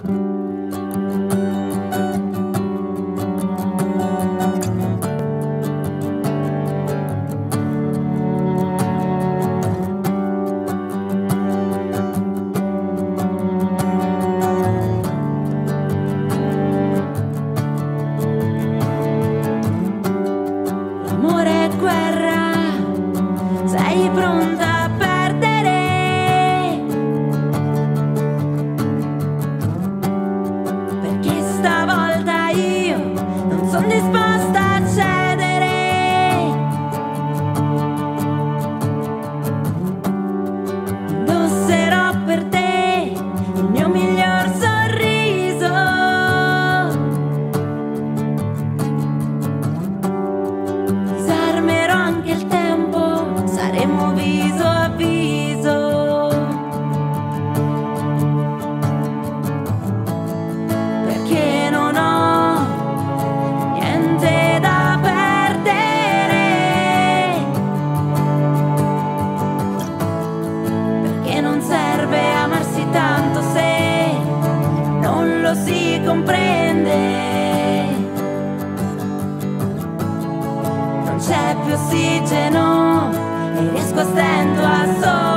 Non c'è più ossigeno e riesco a stento a soffrire.